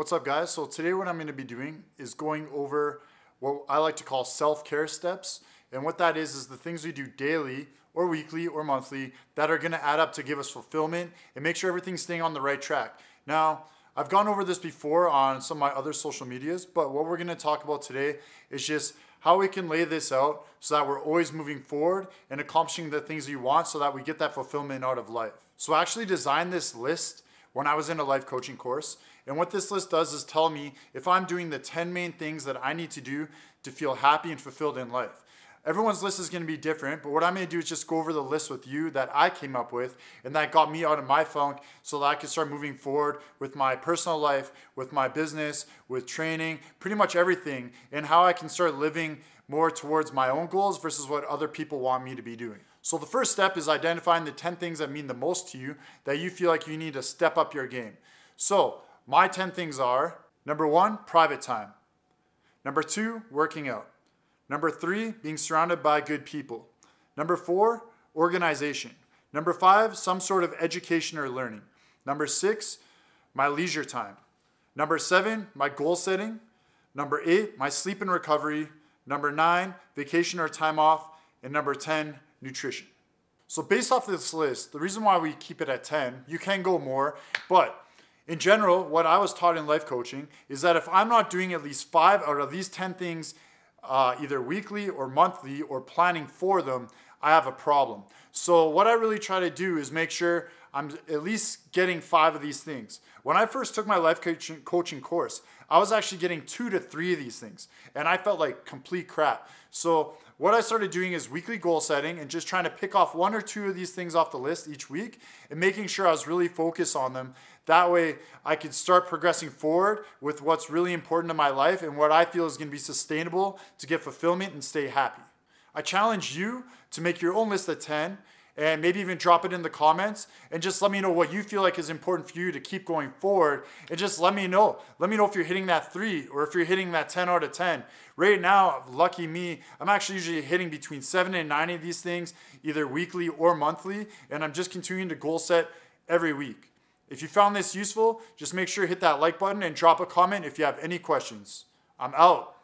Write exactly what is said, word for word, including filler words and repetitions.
What's up, guys? So today what I'm going to be doing is going over what I like to call self-care steps. And what that is is the things we do daily or weekly or monthly that are going to add up to give us fulfillment and make sure everything's staying on the right track. Now, I've gone over this before on some of my other social medias, but what we're going to talk about today is just how we can lay this out so that we're always moving forward and accomplishing the things we want so that we get that fulfillment out of life. So I actually designed this list when I was in a life coaching course. And what this list does is tell me if I'm doing the ten main things that I need to do to feel happy and fulfilled in life. Everyone's list is going to be different, but what I'm going to do is just go over the list with you that I came up with and that got me out of my funk so that I could start moving forward with my personal life, with my business, with training, pretty much everything, and how I can start living more towards my own goals versus what other people want me to be doing. So the first step is identifying the ten things that mean the most to you that you feel like you need to step up your game. So my ten things are: number one, private time. Number two, working out. Number three, being surrounded by good people. Number four, organization. Number five, some sort of education or learning. Number six, my leisure time. Number seven, my goal setting. Number eight, my sleep and recovery. Number nine, vacation or time off. And number ten, nutrition. So based off this list, the reason why we keep it at ten, you can go more, but in general, what I was taught in life coaching is that if I'm not doing at least five out of these ten things uh, either weekly or monthly or planning for them, I have a problem. So what I really try to do is make sure I'm at least getting five of these things. When I first took my life coaching, coaching course, I was actually getting two to three of these things, and I felt like complete crap. So what I started doing is weekly goal setting and just trying to pick off one or two of these things off the list each week and making sure I was really focused on them. That way I could start progressing forward with what's really important in my life and what I feel is going to be sustainable to get fulfillment and stay happy. I challenge you to make your own list of ten and maybe even drop it in the comments and just let me know what you feel like is important for you to keep going forward, and just let me know. Let me know if you're hitting that three or if you're hitting that ten out of ten. Right now, lucky me, I'm actually usually hitting between seven and nine of these things either weekly or monthly, and I'm just continuing to goal set every week. If you found this useful, just make sure to hit that like button and drop a comment if you have any questions. I'm out.